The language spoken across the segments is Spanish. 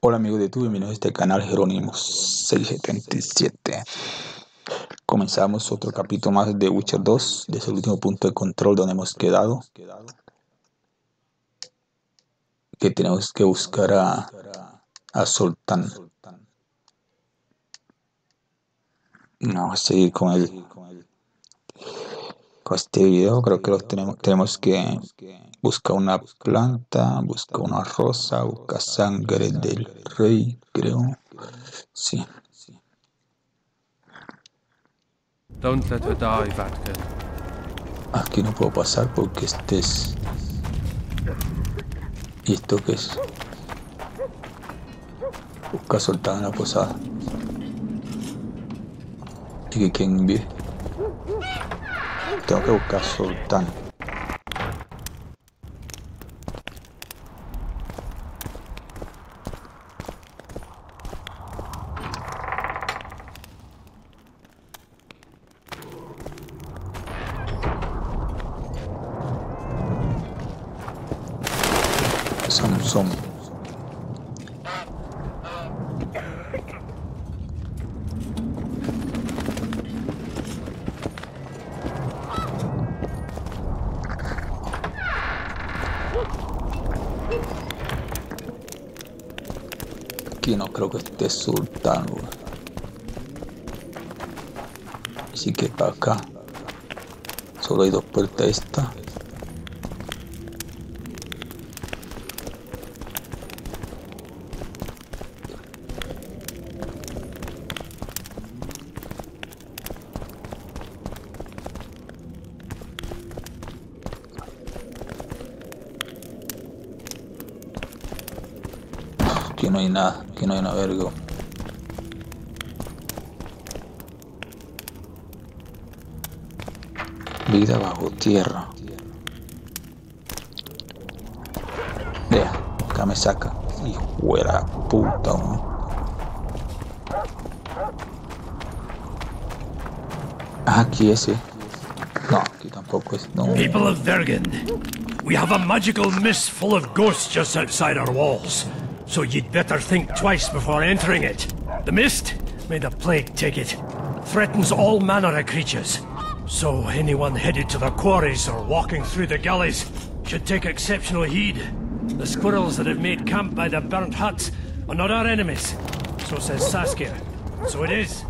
Hola amigos de YouTube, bienvenidos a este canal Jerónimo677. Comenzamos otro capítulo más de Witcher 2, desde el último punto de control donde hemos quedado. Que tenemos que buscar a Zoltán. Vamos a seguir con este video. Creo que tenemos que buscar una planta, buscar una rosa, buscar sangre del rey, creo. Sí. Aquí no puedo pasar porque este es... ¿Y esto qué es? Busca soltar en la posada. ¿Y que quién vive? Tengo que buscar Zoltán. Samson. No creo que esté Zoltán, así que para acá solo hay dos puertas. Esta que no hay nada, que no hay nada, vergo. Vida bajo tierra. Vea, acá me saca. Hijo de la puta, man. Ah, aquí ese. No, aquí tampoco es. No. People of Vergen, we have a magical mist full of ghosts just outside our walls. So you'd better think twice before entering it. The mist, may the plague take it, threatens all manner of creatures. So anyone headed to the quarries or walking through the gullies should take exceptional heed. The squirrels that have made camp by the burnt huts are not our enemies. So says Saskia. So it is.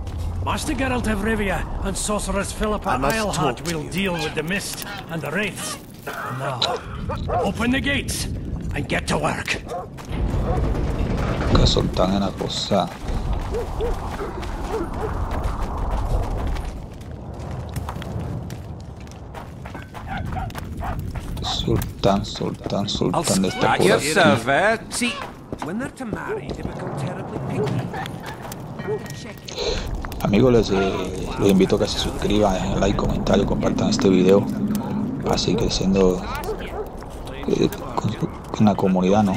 Master Geralt of Rivia and sorceress Philippa Eilhart will deal with the mist and the wraiths. And now, open the gates and get to work. Que soltan en la posada. Soltan de esta posada. Amigos, les invito a que se suscriban, dejen like, comentario, compartan este video. Así que siendo con la comunidad, ¿no?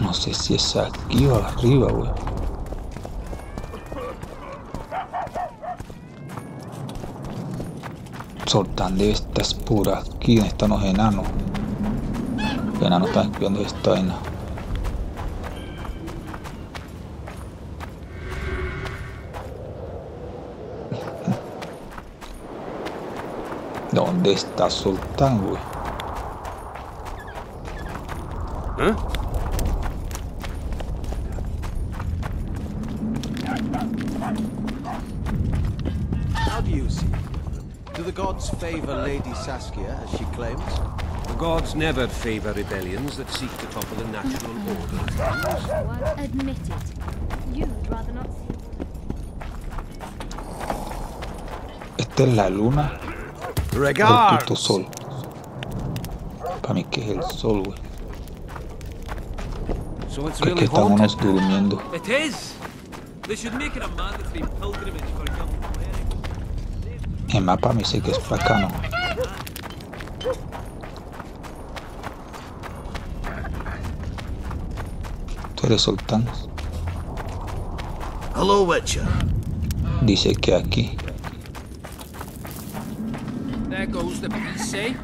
No sé si es aquí o arriba, güey. Zoltán de estas puras aquí, donde están los enanos. Los enanos están espiando esta vaina. ¿Dónde está Zoltán, güey? ¿Eh? How do you see it? Do the gods favor Lady Saskia, as she claims? The gods never favor rebellions that seek to topple the natural order. Admit it. You'd rather not see it. Esta es la luna. Regard. El puto sol. Para mí que es el sol, güey. So it's really haunted. It is. They should make it a mandatory pilgrimage for young men. El mapa me dice que es para acá, ¿no? Tú eres Zoltán. Hello, Witcher. Dice que aquí. There goes the peace, eh?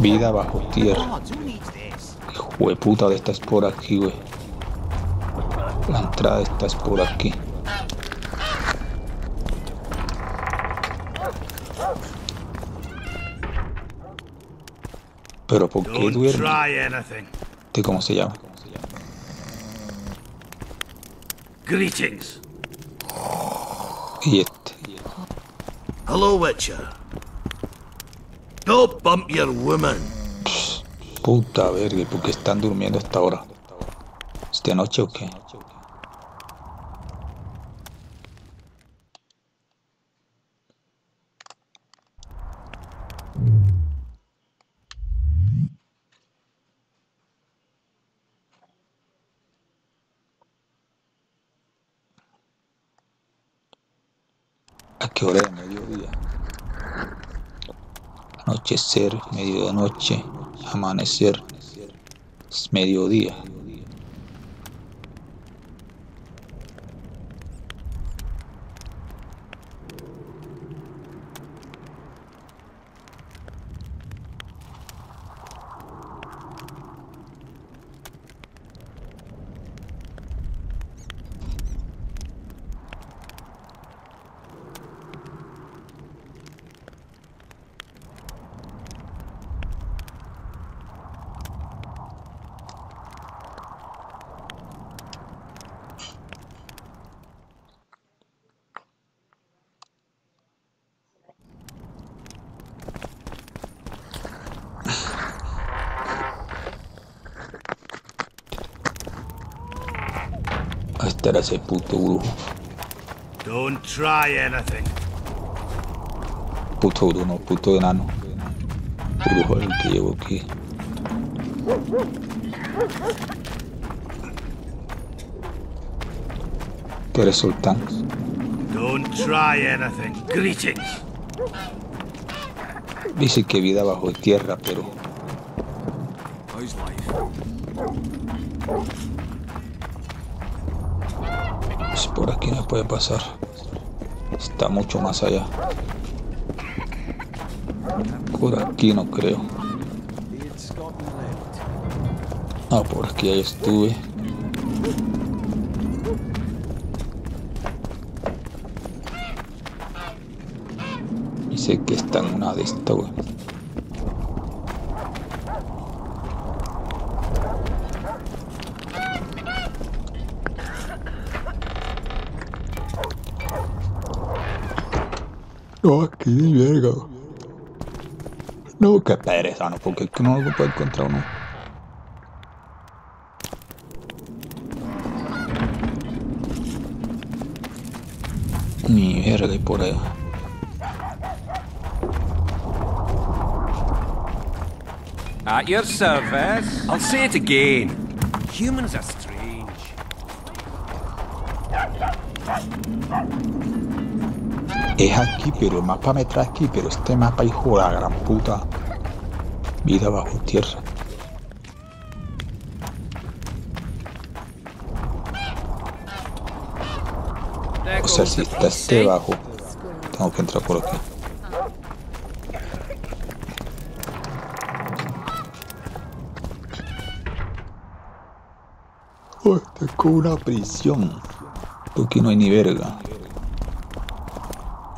Vida bajo tierra. Hijo de puta, esta es por aquí, güey. La entrada esta es por aquí. Pero ¿por qué duerme? ¿De cómo se llama? Greetings. Y este. Hello, Witcher. Don't bump your woman. Puta verga, ¿por qué están durmiendo hasta ahora? ¿Es de noche o qué? ¿Qué hora de mediodía? Anochecer, medianoche, amanecer, es mediodía. Era ese puto brujo. Don't try anything. Puto brujo, puto enano. Brujo el que llevo aquí. ¿Qué eres, Zoltán? Don't try anything. Greetings. Dice que vida bajo tierra, pero. Por aquí no puede pasar. Está mucho más allá. Por aquí no creo. Ah, por aquí ahí estuve. Y sé que está en una de estas, güey. Oh, qué verga. No, qué pereza, no, porque no lo puede encontrar uno. Ni verga, y por ahí. At your service. I'll say it again. Humans are strange. Es aquí, pero el mapa me trae aquí, pero este mapa, hijo de la gran puta. Vida bajo tierra. O sea, si está este bajo, tengo que entrar por aquí. Oh, estoy con una prisión. Aquí no hay ni verga.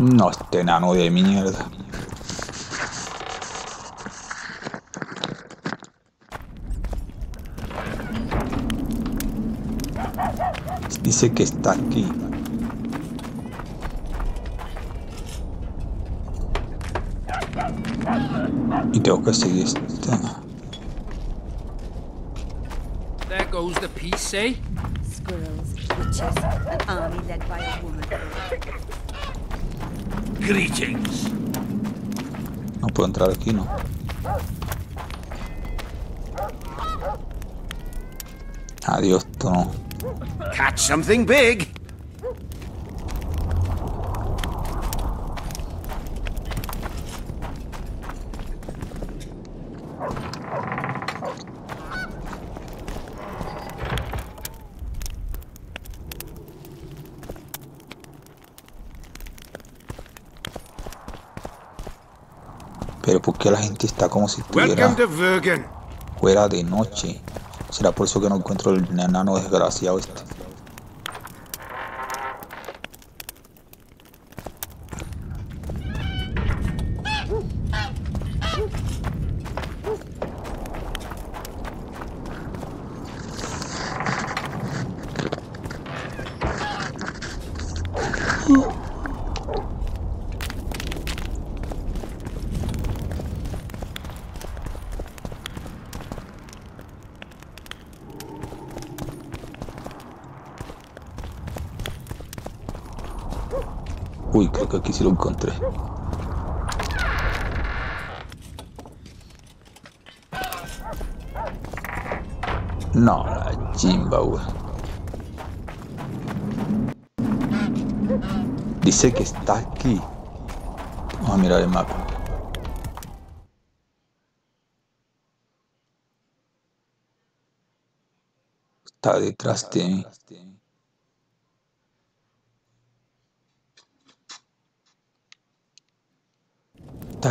No, este enano de mierda. Dice que está aquí. Y tengo que seguir esta. There goes the peace, eh? Squirrels, witches, an army led by a woman. Greetings. No puedo entrar aquí, no. Adiós, tú no. Catch something big. Pero ¿por qué la gente está como si estuviera fuera de noche? ¿Será por eso que no encuentro el enano desgraciado este? Uy, creo que aquí sí lo encontré. No, la chimba, güey. Dice que está aquí. Vamos a mirar el mapa. Está detrás de mí. Está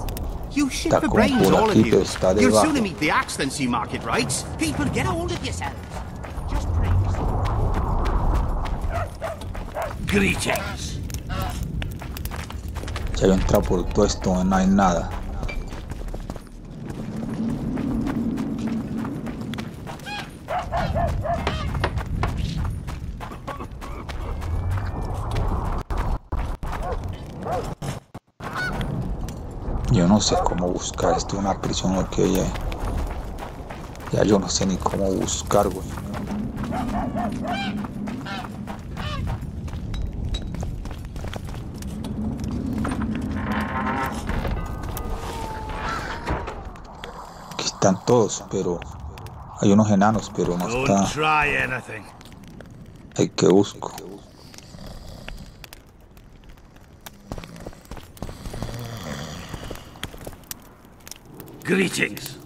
You shit for brains, all of you. You'll soon meet the accency market rights. People, get a hold of yourself. Just praise. Greetings. Ya yo entré por todo esto, no hay nada. Yo no sé cómo buscar, esto es una prisión, ok, ya yo no sé ni cómo buscar, güey. Aquí están todos, pero hay unos enanos, pero no está el que busco. Greetings.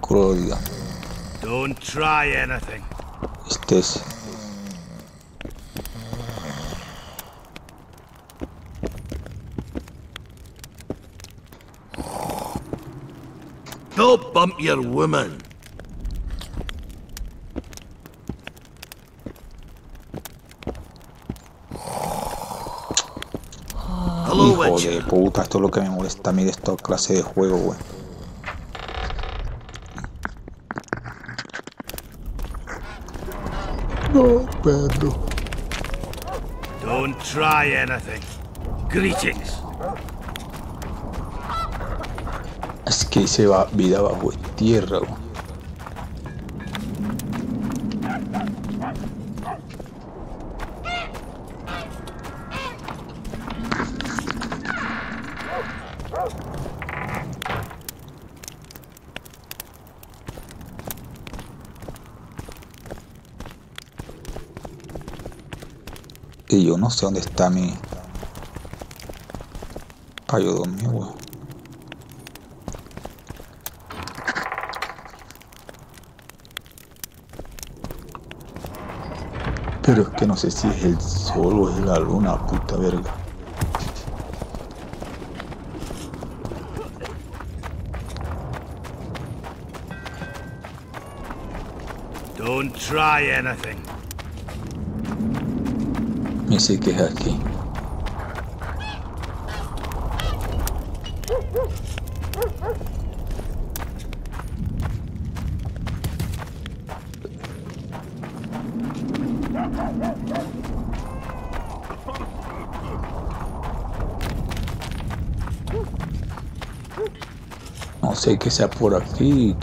Crueldad. Don't try anything. Este es. Don't bump your woman. Hijo de puta, esto es lo que me molesta a mí de esta clase de juego, güey. No, Pedro. Don't try anything. Greetings. Es que se va vida bajo tierra, güey. Yo no sé dónde está mi payo dormido, güey. Pero es que no sé si es el sol o es la luna, puta verga. Don't try anything. Me sé que es aquí. No sé que sea por aquí.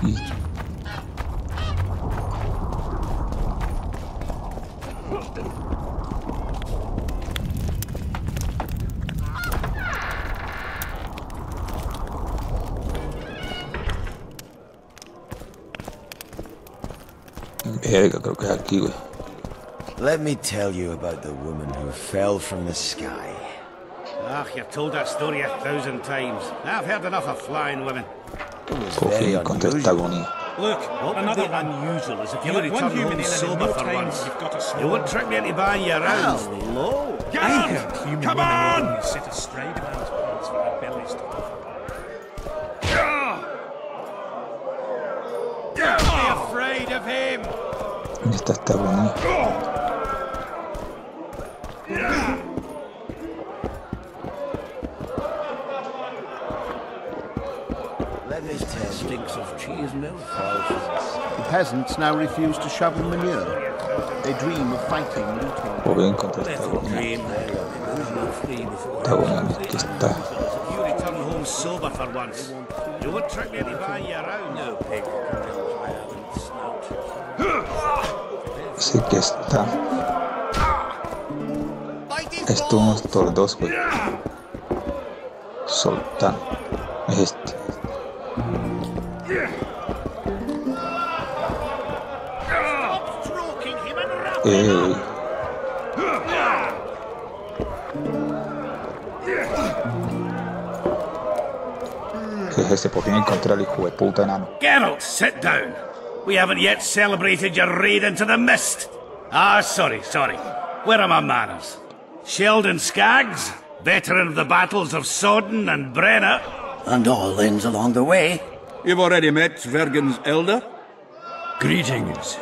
creo que es aquí, güey. Let me tell you about the woman who fell from the sky. Ah, you've told that story 1,000 times. I've heard enough of flying women. It was very unusual. Look, another unusual is if you return home sober for once. You won't trick me into buying you around. Hello? Get on! Come on! Sit astride a man's pants for a belly stop. Afraid of him. Esta está buena. The peasants now refuse to shovel manure. They dream of fighting. Voy a encontrar esta buena. Está buena. Sí que está. Estos tordos, güey. Zoltán. Este. ¿Qué es este? Por fin encontrar el hijo de puta enano. Geralt, sit down. We haven't yet celebrated your raid into the mist. Ah, sorry. Where are my manners? Sheldon Skaggs, veteran of the battles of Sodden and Brenner. And all ends along the way. You've already met Vergen's elder? Greetings.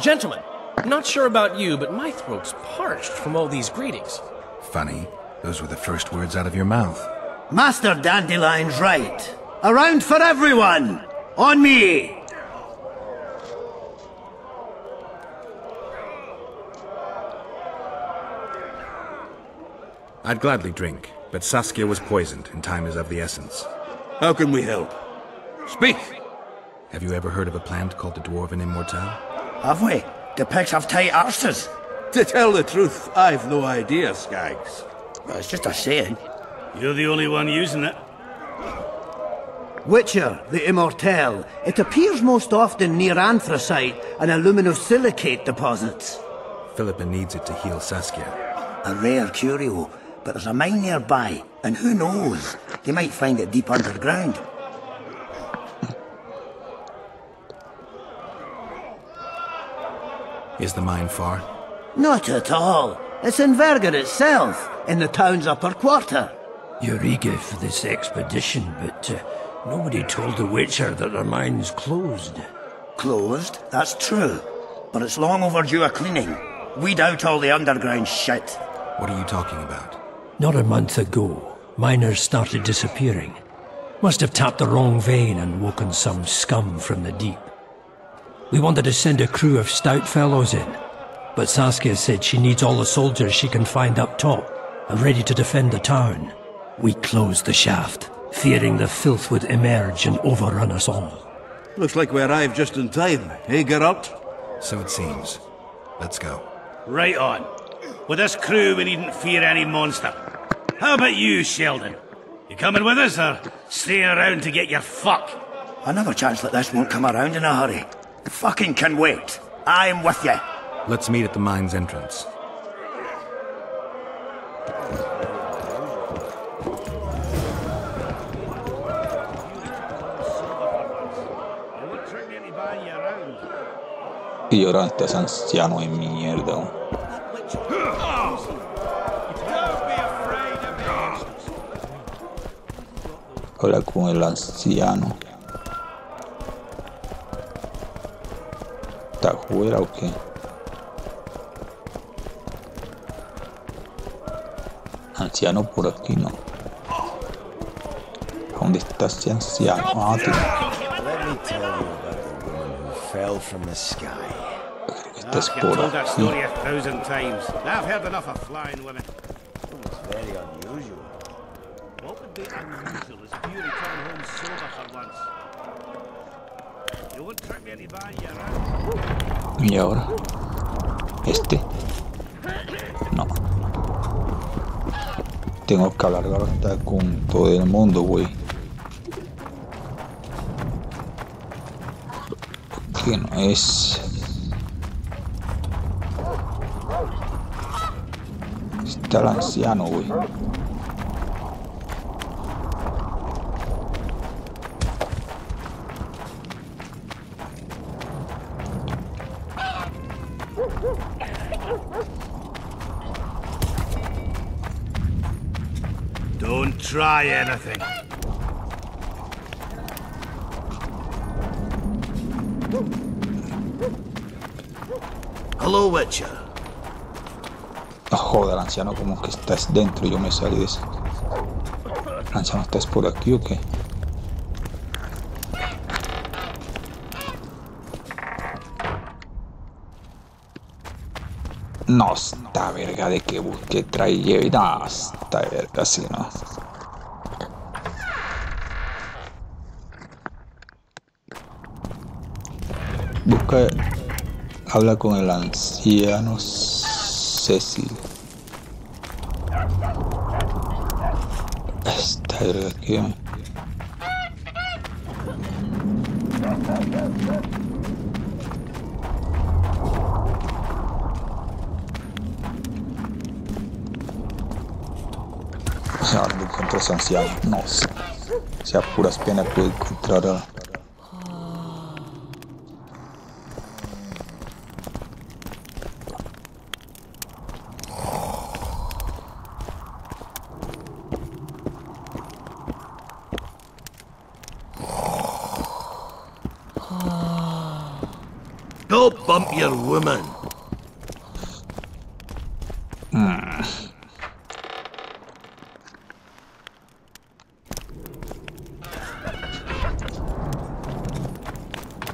Gentlemen, not sure about you, but my throat's parched from all these greetings. Funny, those were the first words out of your mouth. Master Dandelion's right. A round for everyone. On me. I'd gladly drink, but Saskia was poisoned, and time is of the essence. How can we help? Speak! Have you ever heard of a plant called the Dwarven Immortelle? Have we? The pigs have tight arses. To tell the truth, I've no idea, Skaggs. Well, it's just a saying. You're the only one using it. Witcher, the Immortelle. It appears most often near anthracite and aluminosilicate deposits. Philippa needs it to heal Saskia. A rare curio. But there's a mine nearby, and who knows? They might find it deep underground. Is the mine far? Not at all. It's in Vergen itself, in the town's upper quarter. You're eager for this expedition, but nobody told the Witcher that their mine's closed. Closed? That's true. But it's long overdue a cleaning. Weed out all the underground shit. What are you talking about? Not a month ago, miners started disappearing. Must have tapped the wrong vein and woken some scum from the deep. We wanted to send a crew of stout fellows in, but Saskia said she needs all the soldiers she can find up top and ready to defend the town. We closed the shaft, fearing the filth would emerge and overrun us all. Looks like we arrived just in time, eh, Geralt? So it seems. Let's go. Right on. With this crew, we needn't fear any monster. How about you, Sheldon? You coming with us, or staying around to get your fuck? Another chance like this won't come around in a hurry. The fucking can wait. I'm with you. Let's meet at the mine's entrance. Y ahora estás anciano de mierda. Ahora con el anciano. ¿Está fuera o qué? Anciano por aquí no. ¿Dónde está ese anciano? Ah, I've told that story 1,000 times. I've heard enough of flying women. It's very unusual. What would be unusual is if you return home sober for once. You wouldn't trick me any by you. Y ahora este. No. Tengo que hablar ahorita con todo el mundo, güey. ¿Qué no es? al anciano, güey. Don't try anything. Hello, Witcher. Joder, el anciano como que estás dentro y yo me salí de ese. ¿El anciano estás por aquí o qué? No, esta verga de que busque, trae y lleve. No, esta verga sí, no. Busca. Habla con el anciano Cecil. Esta verga aquí. Ahora no encuentro a ese anciano. No sé. Si a puras penas puedo encontrar a... Don't bump your woman.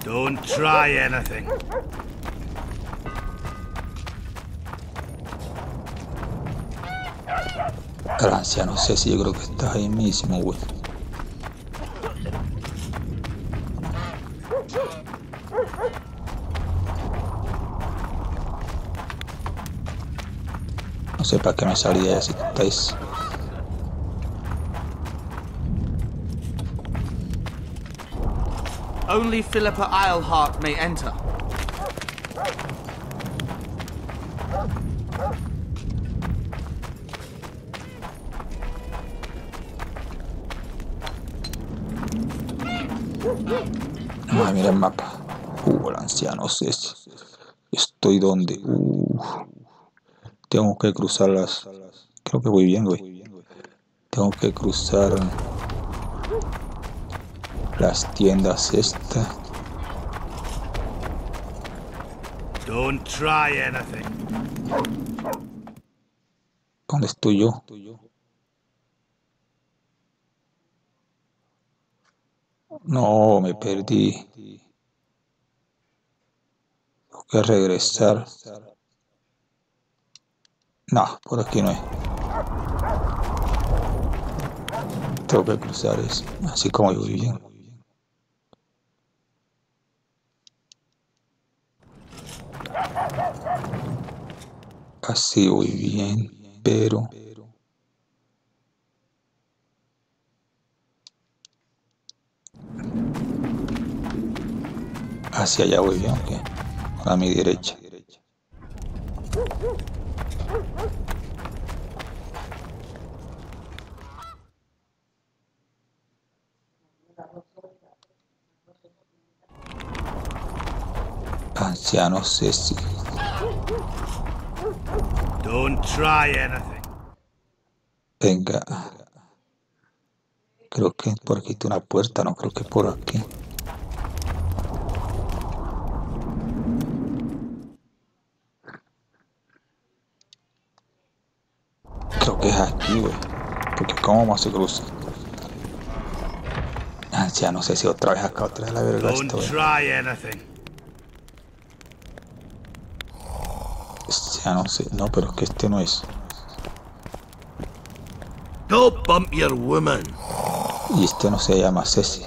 Don't try anything. Gracias, no sé si yo creo que estás ahí mismo, güey. No sé para qué me salía si estáis. Only Philippa Eilhart may enter. Ah, mira el mapa. El anciano Cecil. ¿Estoy donde? Tengo que cruzar las... Creo que voy bien, güey. Tengo que cruzar... las tiendas estas. Don't try anything. ¿Dónde estoy yo? No, me perdí. Tengo que regresar. No, por aquí no es. Tengo que cruzar eso. Así como yo voy bien. Así voy bien, pero... hacia allá voy bien, ok. A mi derecha. Anciano Cecil. Don't try anything. Venga. Creo que por aquí está una puerta, no creo que por aquí. Creo que es aquí, güey. Porque cómo más se cruza. Anciano Cecil, otra vez acá, otra vez la verga esto. Don't try anything. No sé, no, pero es que este no es. Don't bump your woman. Y este no se llama Ceci.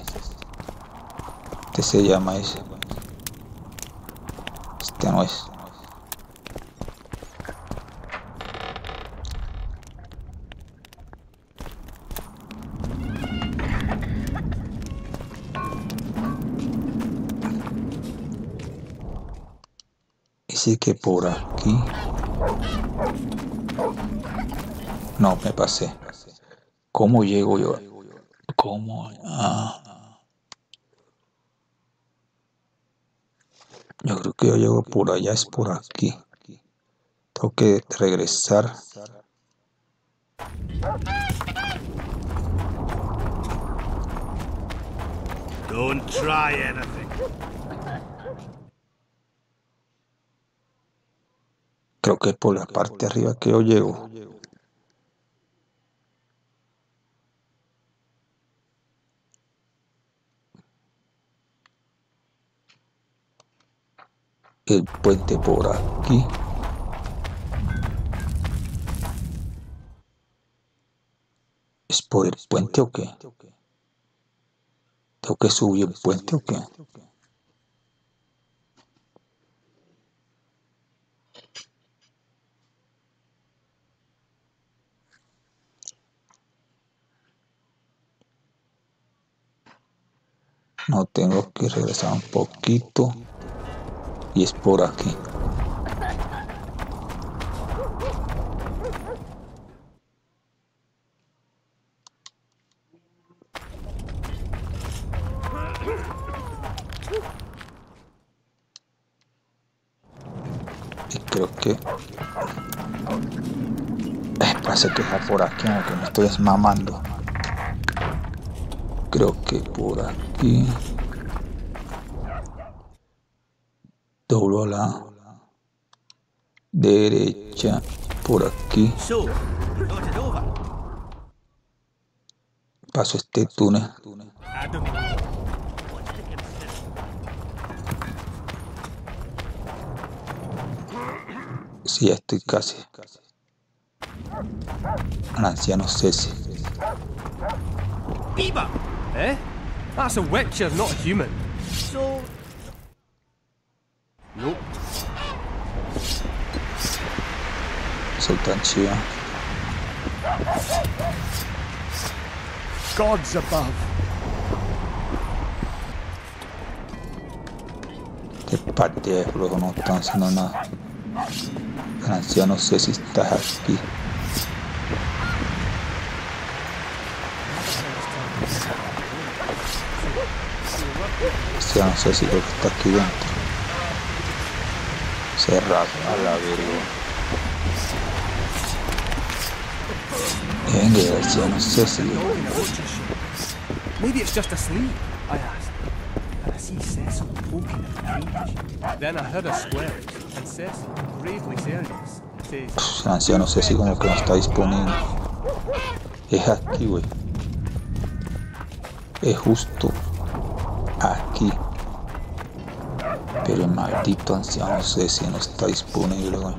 Este se llama ese. Este no es. Así que por aquí. No, me pasé. ¿Cómo llego yo? ¿Cómo? Yo creo que yo llego por allá, es por aquí. Tengo que regresar. Don't try anything. Creo que es por la parte arriba que yo llego. El puente por aquí. ¿Es por el puente o qué? ¿Tengo que subir el puente o qué? No, tengo que regresar un poquito. Y es por aquí. Y creo que... parece que está por aquí, aunque me estoy desmamando. Creo que por aquí... doblo a la derecha por aquí. Paso este túnel. Sí, ya estoy casi. Al anciano Cecil. Beaver! Eh? That's a witcher, not human. So... no. Zoltán Chia. Gods above. Qué parte de juego no están haciendo nada. El anciano, no sé si estás aquí. El anciano, no sé si creo que está aquí dentro. Cerrado a la verga. Venga, el anciano Cecil. Maybe it's just asleep, I asked. And I see Cecil poking at the Then I heard a swear, and Cecil, gravely serious, says... El anciano Cecil como que no está disponible. Es aquí, güey. Es justo aquí. Pero el maldito anciano Cecil no está disponible, güey.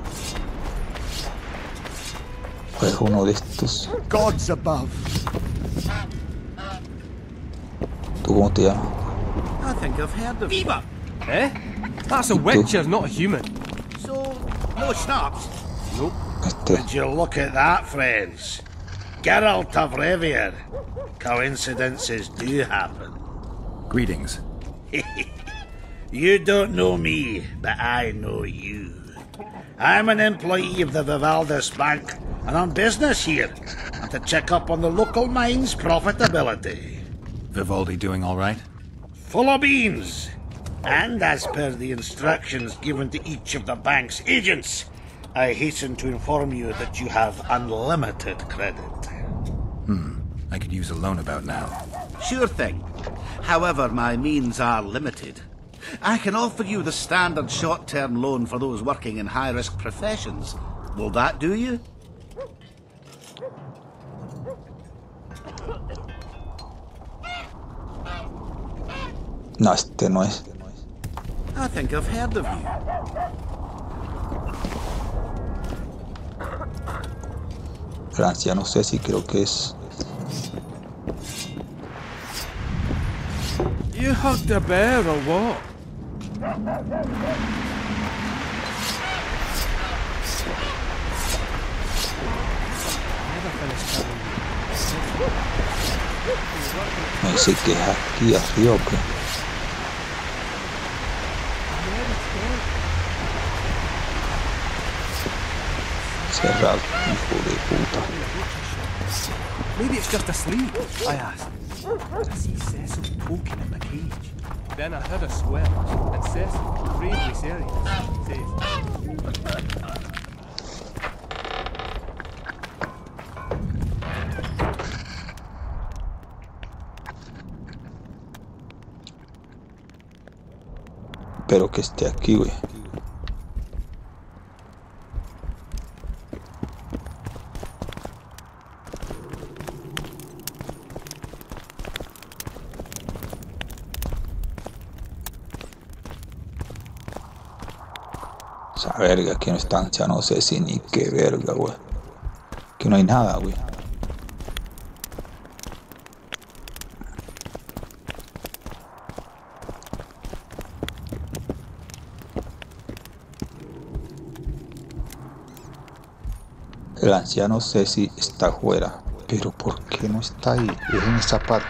Pues uno de estos. ¿Tú cómo te llamas? Viva. ¿Eh? That's a witcher, not a human. So, no snaps. Nope. Did you look at that, friends? Geralt of Rivia. Coincidences do happen. Greetings. You don't know me, but I know you. I'm an employee of the Vivaldi's Bank, and I'm business here to check up on the local mine's profitability. Vivaldi doing all right? Full of beans. And as per the instructions given to each of the bank's agents, I hasten to inform you that you have unlimited credit. I could use a loan about now. Sure thing. However, my means are limited. I can offer you the standard short-term loan for those working in high-risk professions. Will that do you? No, este no es. I think I've heard of you. Francia, no sé si creo que es. You hugged a bear or what? Me dice que es aquí arriba, ¿o qué? Geralt hijo de puta. Maybe it's just asleep, I asked. I see Cecil poking at my cage. Then I heard a swear, and Cecil, gravely serious, says... Espero que esté aquí, güey. Esa verga, aquí no están, ya no sé si ni qué verga, güey. Aquí no hay nada, güey. El anciano Cecil está fuera, pero ¿por qué no está ahí? Es en esa parte.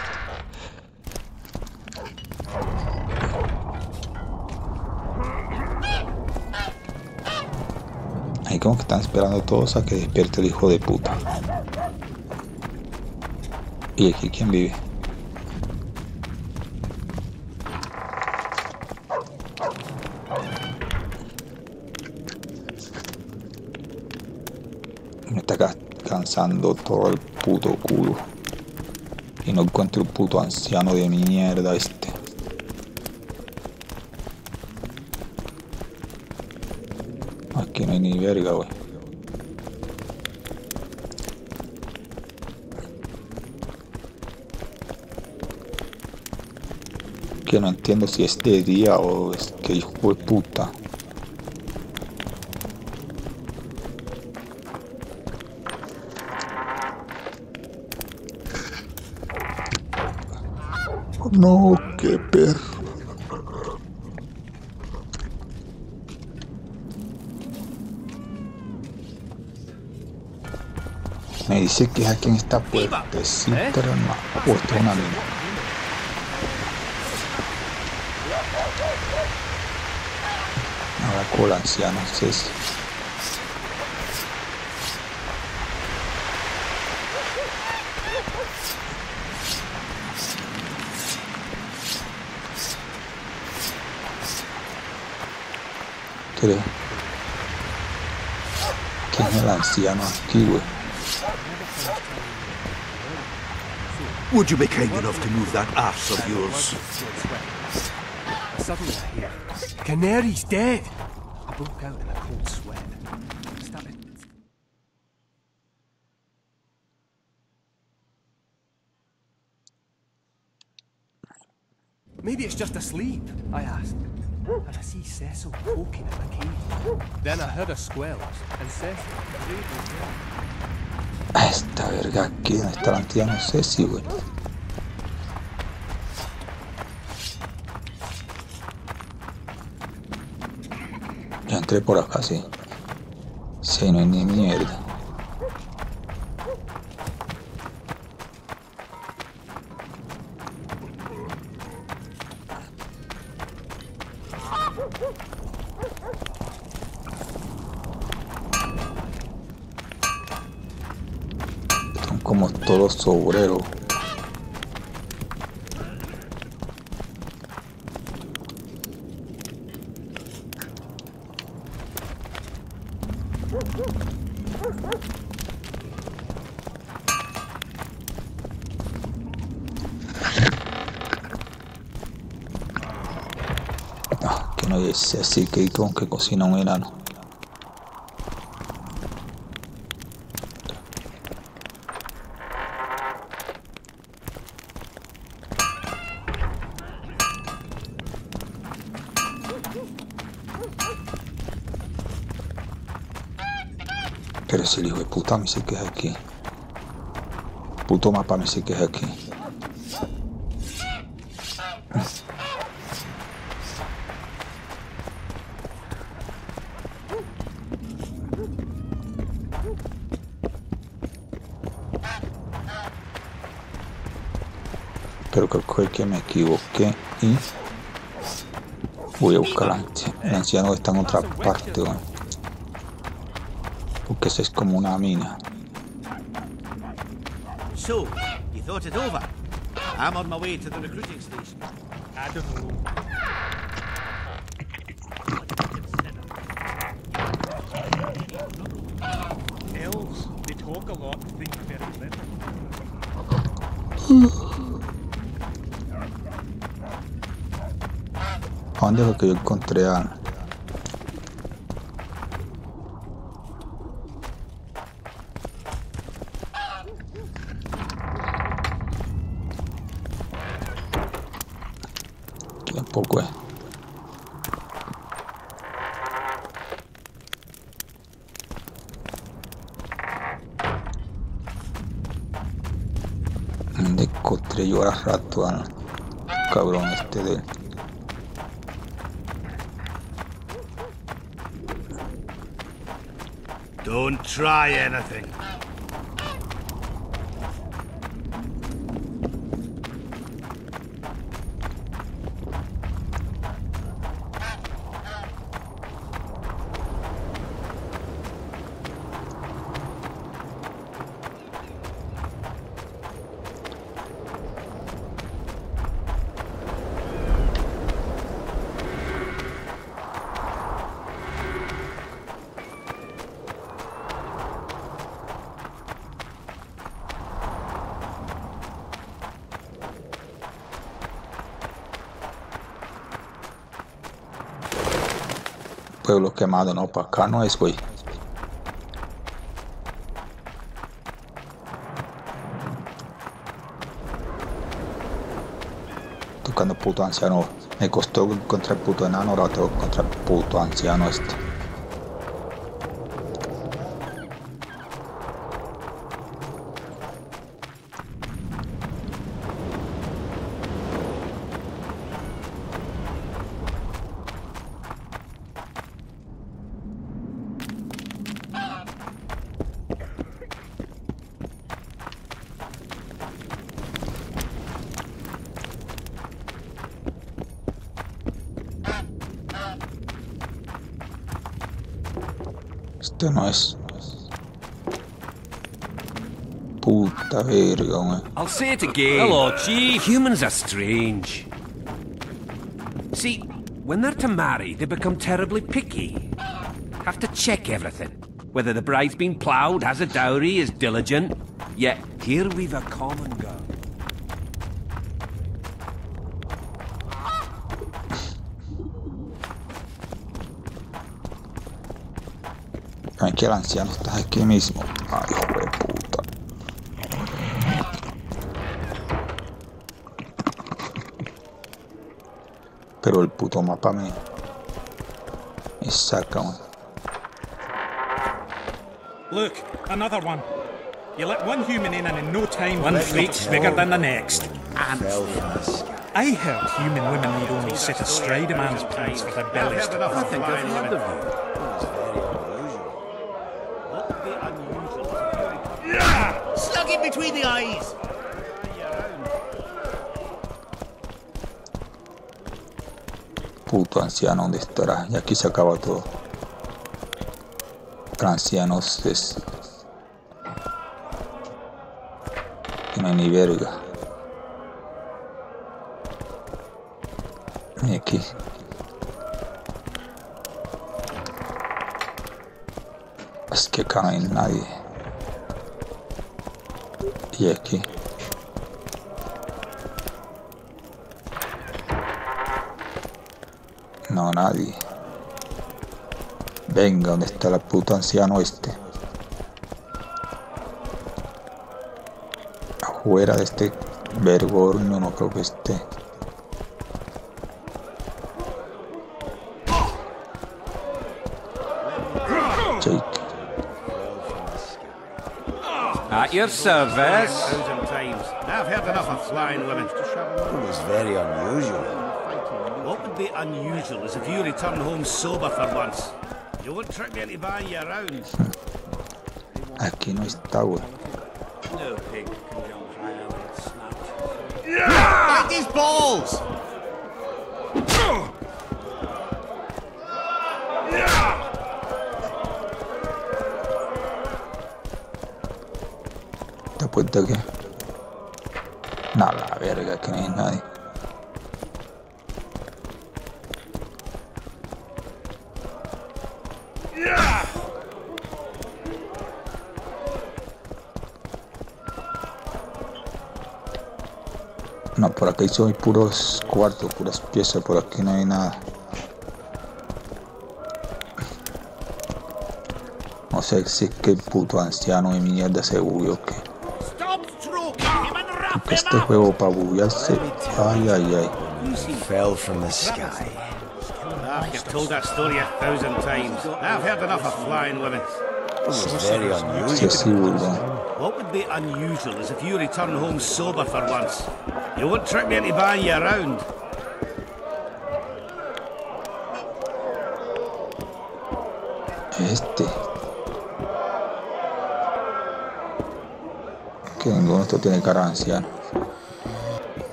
Ahí como que están esperando todos a que despierte el hijo de puta. ¿Y aquí quién vive? Cansando todo el puto culo y no encuentro el puto anciano de mierda este. Aquí no hay ni verga, güey. Que no entiendo si es de día o es que hijo de puta. No, qué perro. Me dice que es aquí en esta puertecita, pero no. Puerta una mina. Ahora con el anciano, César. Creo. ¿Quién es el anciano aquí, güey? Would you be kind enough to move that ass of yours? Suddenly I hear, Canary's dead! I broke out in a cold sweat. Maybe it's just asleep, I asked. And I see Cecil poking at my cage. Then I heard a squelch and Cecil breathing. Esta verga aquí donde está el anciano Cecil, güey. Ya entré por acá, sí. Sí, no hay ni mierda. Como todos obreros. Ah, que no es así que con que cocina un enano. Pero si el hijo de puta me dice que es aquí. Puto mapa me dice que es aquí. Pero creo que me equivoqué y voy a buscar al anciano. El anciano está en otra parte, bueno. Porque eso es como una mina. So, you thought it over? I'm on my way to the recruiting station. I don't know. Elves, they talk a lot, think very little. ¿A dónde fue que yo encontré a...? Tampoco es. ¿Dónde encontré yo al rato al cabrón este de él? Don't try anything. Pueblo quemado, no, para acá no es, güey. Tocando puto anciano. Me costó encontrar puto enano, ahora tengo que encontrar puto anciano este. No es. Puta verga, man. I'll say it again. Hello, Chief. Humans are strange. See, when they're to marry, they become terribly picky. Have to check everything. Whether the bride's been ploughed, has a dowry, is diligent. Yet, here we've a common girl. Que el anciano está aquí mismo. Ay, hijo de puta. Pero el puto mapa me saca, man. Look, another one. You let one human in and in no time one fleet's bigger than the next. And I heard human women need only sit astride a man's pants with their bellies to I think I've heard of them. Between the eyes. Puto anciano, ¿dónde estará? Y aquí se acaba todo. Ancianos es... No hay ni verga. Y aquí. Es que acá no hay nadie. Y aquí. No, nadie. Venga, ¿dónde está el puto anciano este? Afuera de este vergorno, no creo que esté. At your service. I've heard enough of flying women. It was very unusual. What would be unusual is if you return home sober for once. You won't trick me into buying you around. Aquí no está, güey. No pig can jump higher than it's snapped. Like these balls! cuenta que... No, la verga, que no hay nadie. No, por aquí soy puros cuartos, puras piezas, por aquí no hay nada. No sé si es que el puto anciano de mierda se bugueó que... Porque este juego para buguearse... Ay, ay, ay. Fell from the sky. I've told that story 1,000 times. I've heard enough of flying women. What would be unusual is if you return home sober for once. You won't trick me into buying you around. Este. Que ninguno esto tiene cara de anciano.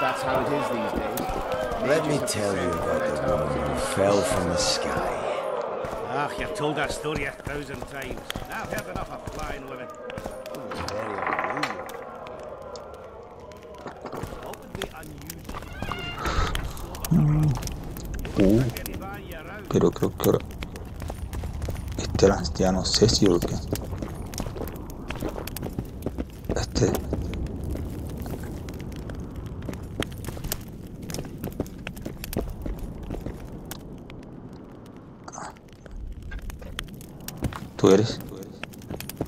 That's how it is these days. Let me tell you about the woman who fell from the sky. Ah, you've told that story 1,000 times. I've heard enough of flying women. What would be unusual? Pero creo que este anciano Cecil, ¿qué? ¿Tú eres?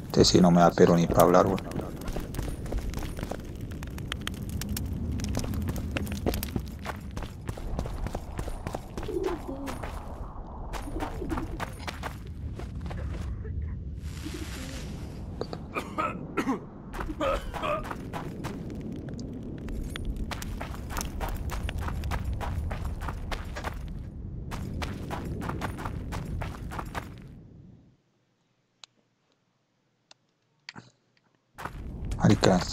Este sí no me da pero ni para hablar, güey.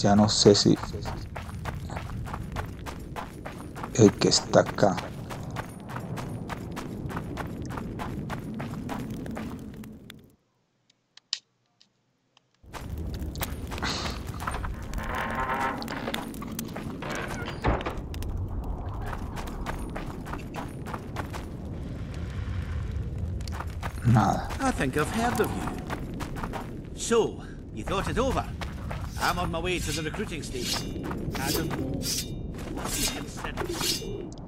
Ya no sé si el que está acá. Nada. I think I've heard of you. So, you thought it over? I'm on my way to the recruiting station. Adam, what do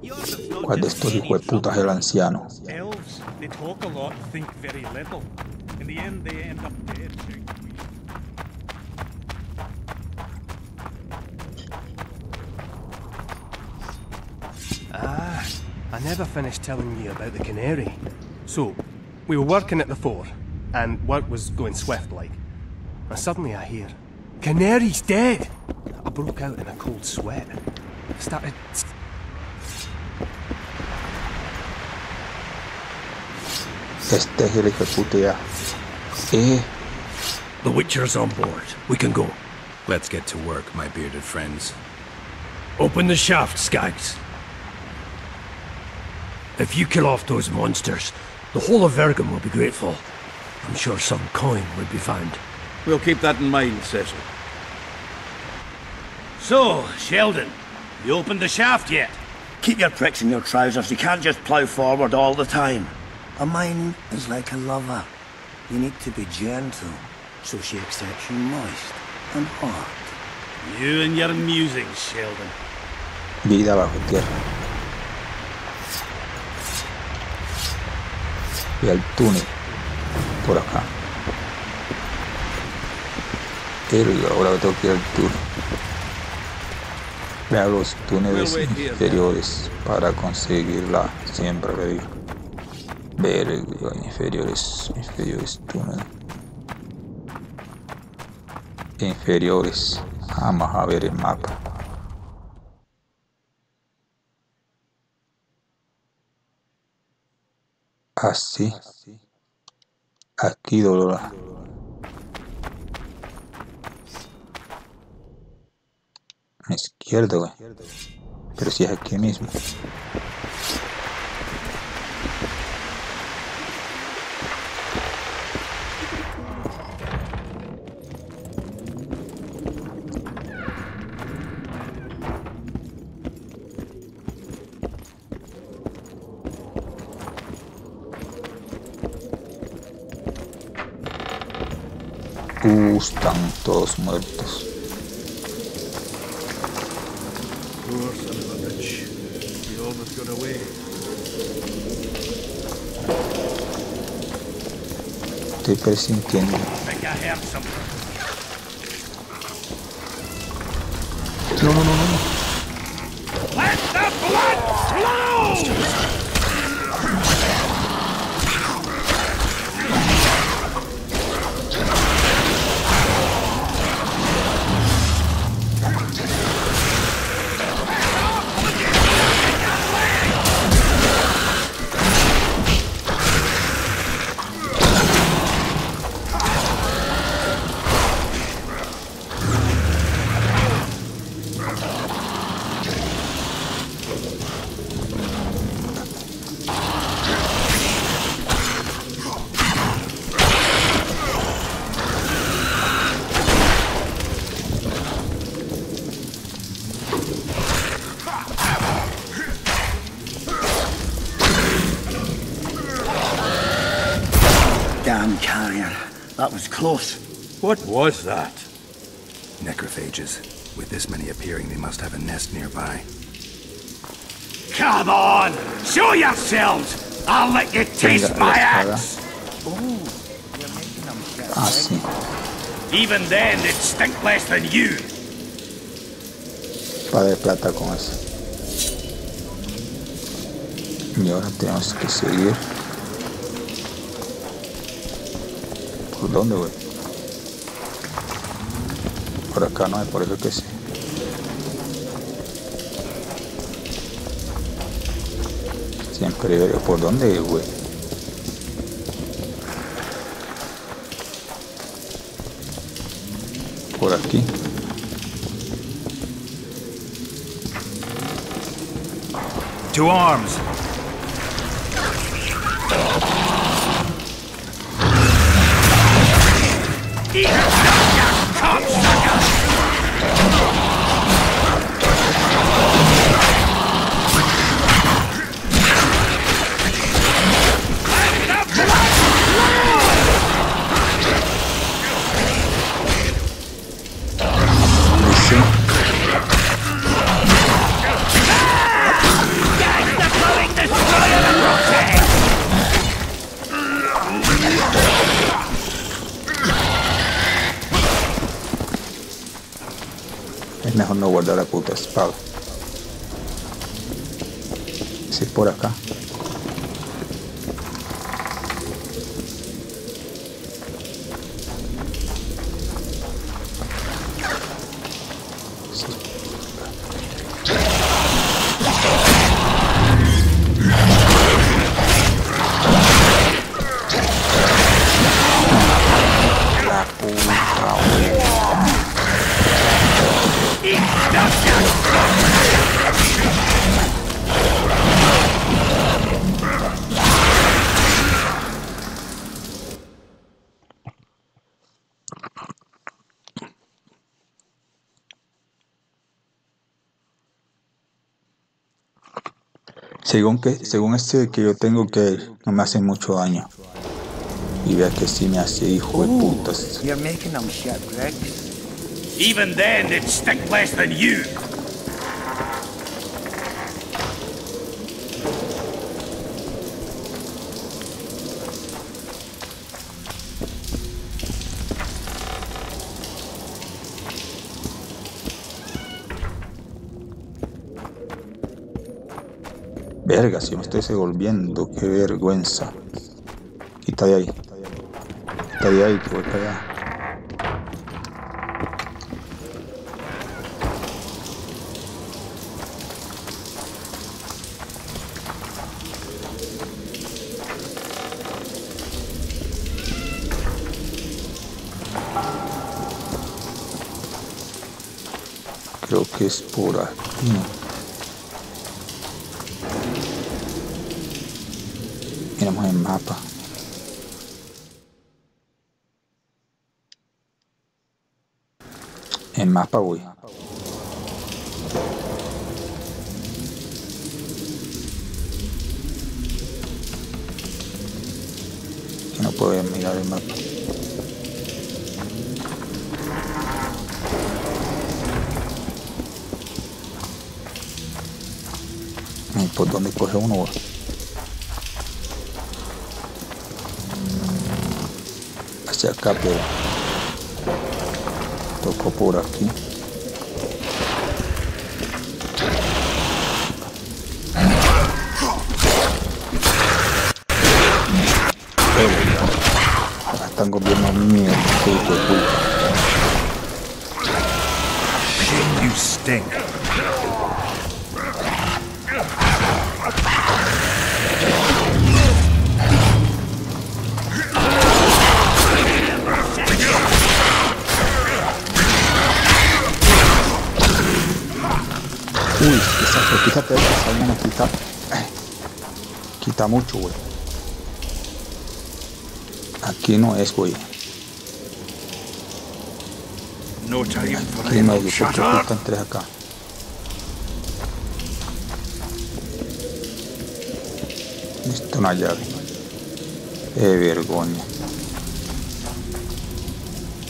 you consider? ¿Cuál de estos hijos de putas es el anciano? Elves, they talk a lot, think very little. In the end, they end up dead. Ah, I never finished telling you about the canary. So, we were working at the fort, and work was going swift-like. And suddenly I hear... Canary's dead! I broke out in a cold sweat. Started... The Witcher's on board. We can go. Let's get to work, my bearded friends. Open the shaft, skags. If you kill off those monsters, the whole of Vergum will be grateful. I'm sure some coin would be found. We'll keep that in mind, Cecil. So, Sheldon, you opened the shaft yet? Keep your pricks in your trousers, you can't just plough forward all the time. A mine is like a lover. You need to be gentle, so she accepts you moist and hard. You and your musings, Sheldon. Vida bajo tierra. Y el túnel, por acá. Ahora tengo que ir al túnel. Vea los túneles inferiores para conseguir la siembra, le digo. Verga, inferiores, túnel. Inferiores. Vamos a ver el mapa. Así. Aquí dolor. A la izquierda, güey. Pero si es aquí mismo. Están todos muertos. Estoy presintiendo. No, no, no, no. That was close. What was that? Necrophages. With this many appearing, they must have a nest nearby. Come on! Show yourselves! I'll let you taste my axe! Oh, even then, it stink less than you! Para de plata con eso. Y ahora tenemos que seguir. ¿Dónde voy? Por acá no es, por eso que sí. Siempre veo por dónde voy. Por aquí. To arms. Mejor no guardar la puta espada. Es ir por acá. Según este que yo tengo que no me hace mucho daño. Y vea que sí me hace, hijo de putas. Even then it stinks less than you. Verga, si me estoy devolviendo, qué vergüenza. Quita de ahí. Quita de ahí, que voy para allá. Creo que es por aquí. Miramos el mapa. El mapa voy. Que no puedo mirar el mapa. nem por dónde coger uno. Hacia acá, pero tocó por aquí. Están comiendo mierda, hijo de puta. You stink. Uy, exacto, quítate eso, alguna quita. Quita mucho, güey. Aquí no es, güey. Aquí no es, porque están tres acá. Esto no hay llave. Qué vergüenza.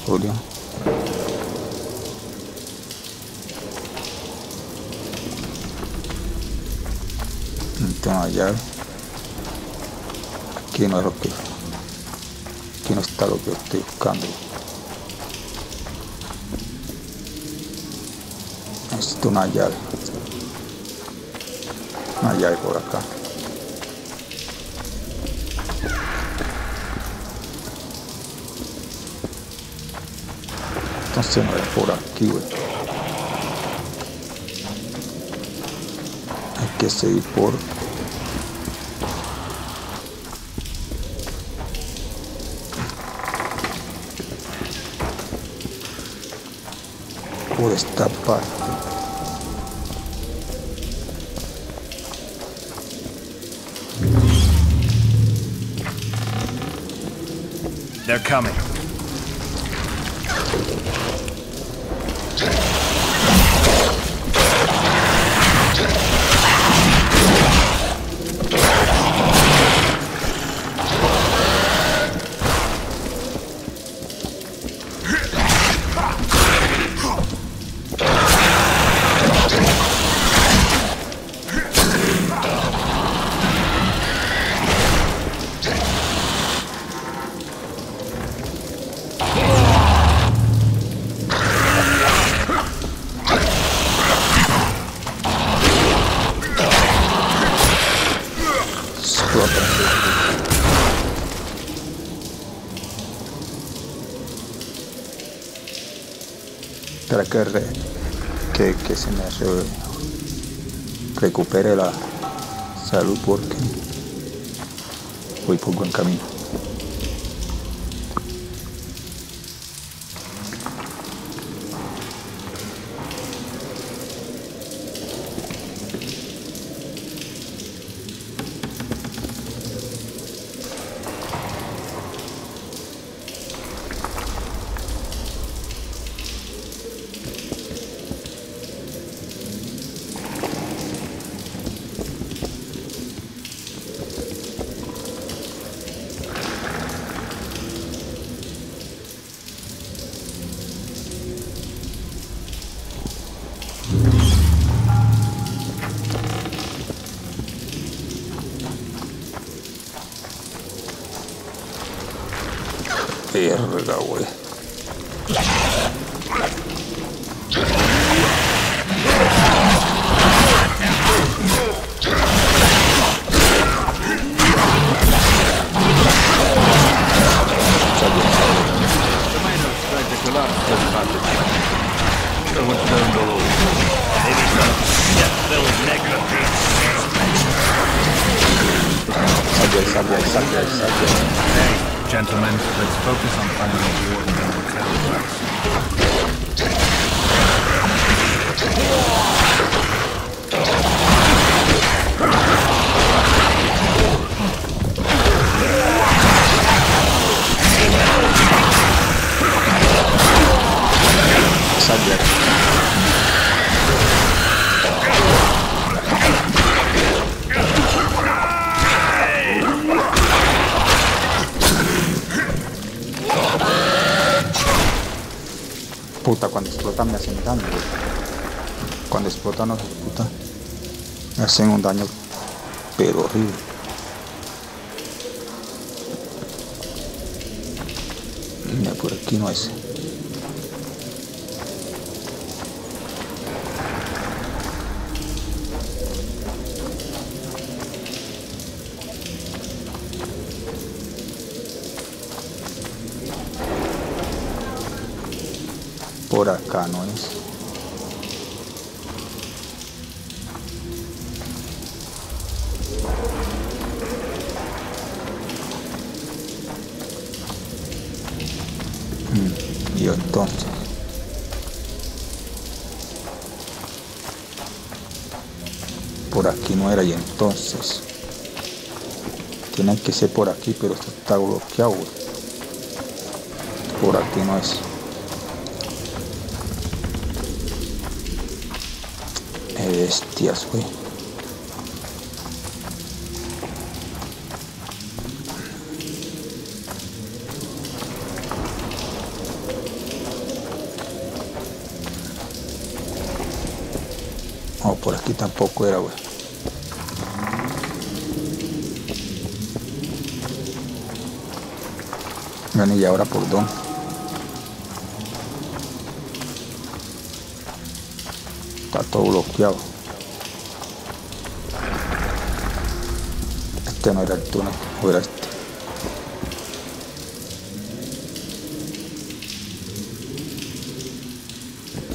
Julio. Esto no hay llave. Aquí no es lo que... Aquí no está lo que estoy buscando. Necesito una llave. Una llave por acá. Entonces no es por aquí, güey. Hay que seguir por... por esta parte. They're coming. Para que se me recupere la salud, porque voy por buen camino. Verga, güey. Sabia. Gentlemen, let's focus on finding the warden and the tower. Puta, cuando explota me hacen daño, güey. Cuando explota no se puta. Me hacen un daño pero horrible. Mira, por aquí no es. Por acá no es. Y entonces por aquí no era, y entonces tienen que ser por aquí, pero esto está bloqueado. Por aquí no es. Bestias, güey. Oh, por aquí tampoco era, güey. Bueno, y ahora por dónde. Todo bloqueado. Este no era el túnel, o era este.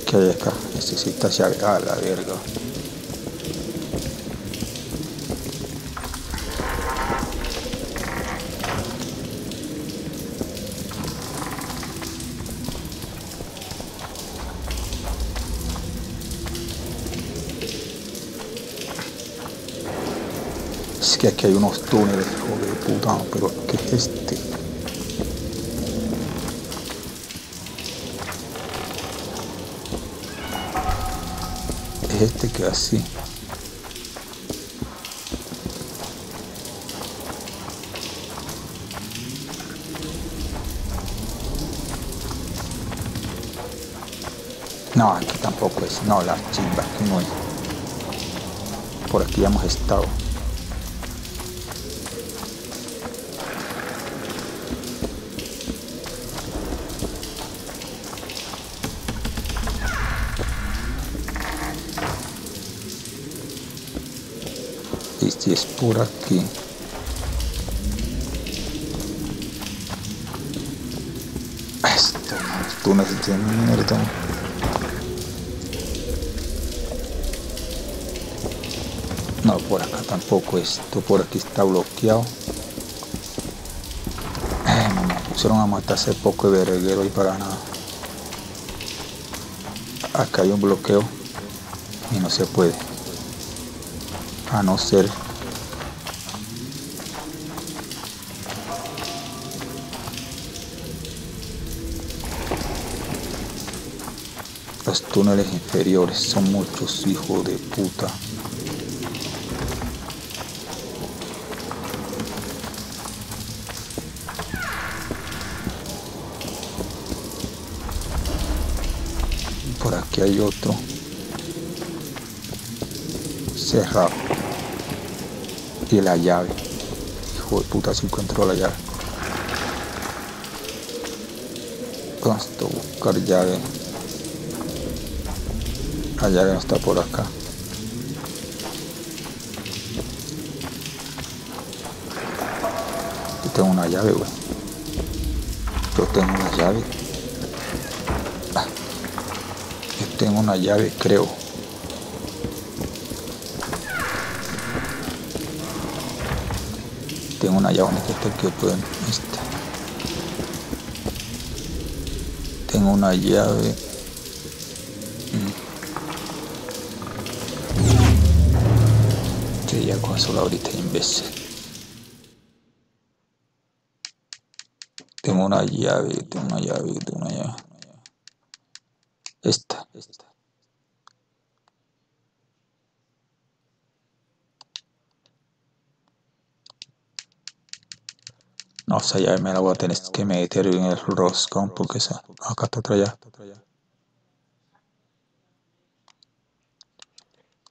¿Qué hay acá? Necesita llave. Ah, la verga. Que aquí hay unos túneles, hijo de puta, pero ¿qué es este? Es este que así. No, aquí tampoco es. No, las chimbas, que no es. Por aquí ya hemos estado. Si es por aquí. Esto, tú no se mierda. No, por acá tampoco esto. Por aquí está bloqueado. Me pusieron a matar hace poco de verguero y para nada. Acá hay un bloqueo y no se puede. A no ser. Los túneles inferiores son muchos, hijos de puta. Por aquí hay otro. Cerrado. Y la llave. Hijo de puta, si encuentro la llave. Basta buscar llave. La llave no está por acá. Yo tengo una llave, güey. Yo tengo una llave. Ah. Yo tengo una llave, creo. Tengo una llave, que pueden. Tengo una llave. Ya con eso ahorita, imbécil. Tengo una llave, tengo una llave. Esta. No, o sea, ya me la voy a tener que meter en el roscón porque esa. Acá está otra llave.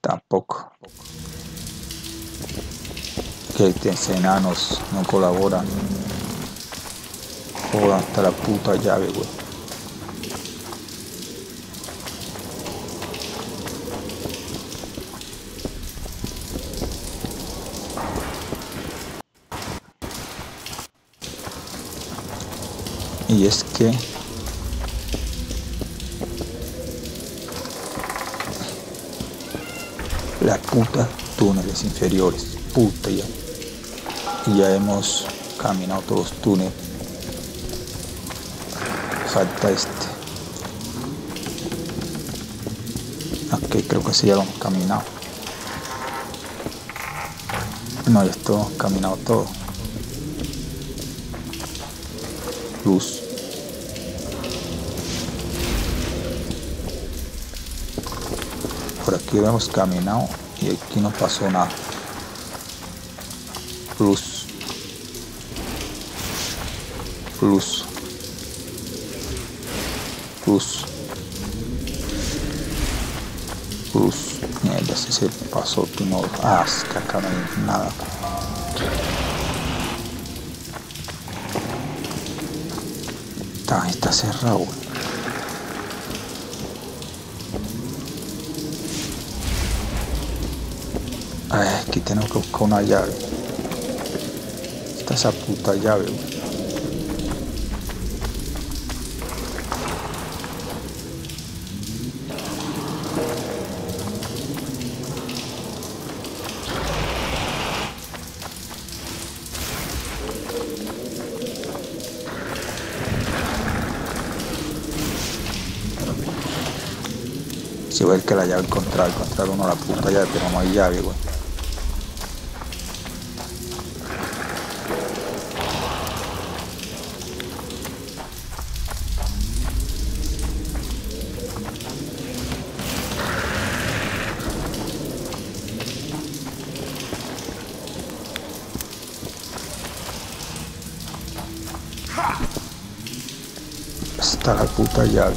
Tampoco. que estos enanos no colaboran. Joder, hasta la puta llave, güey. Y es que... las putas túneles inferiores, puta ya. Y ya hemos caminado todos los túneles. Falta este. Aquí creo que sí ya lo hemos caminado. No, ya esto hemos caminado todo. Luz. Por aquí hemos caminado y aquí no pasó nada. Plus. Plus. Plus. Plus. Mierda, si se pasó tu modo. Ah, caca, no hay nada. Está cerrado. Ay, aquí tenemos que buscar una llave. Está esa puta llave, güey. Si voy a ver que la llave encontrar uno la puta llave, pero no hay llave, güey. Está la puta llave.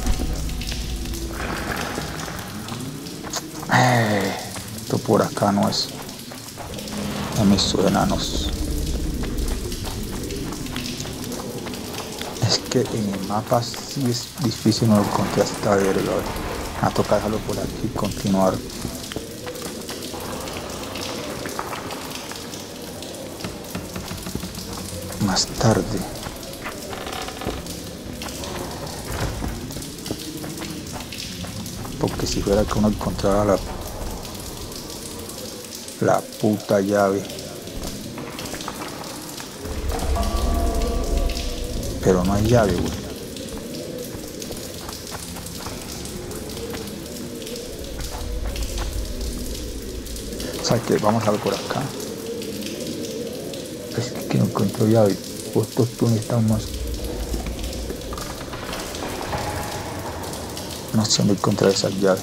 Esto por acá no es. A mis enanos. Es que en el mapa sí es difícil no lo encontré hasta ver. A tocar dejarlo por aquí y continuar. Más tarde. Porque si fuera que uno encontrara la puta llave, pero no hay llave, güey. ¿Sabes qué? Vamos a ver por acá. Es que no encuentro llave. Estos túneles están más... no sé dónde encontrar esas llaves.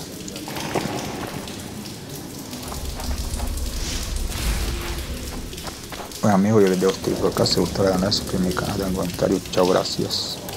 Bueno amigos, yo les dejo este video acá. Si les gusta, ganar, suscríbanse a mi canal de inventario. Chao, gracias.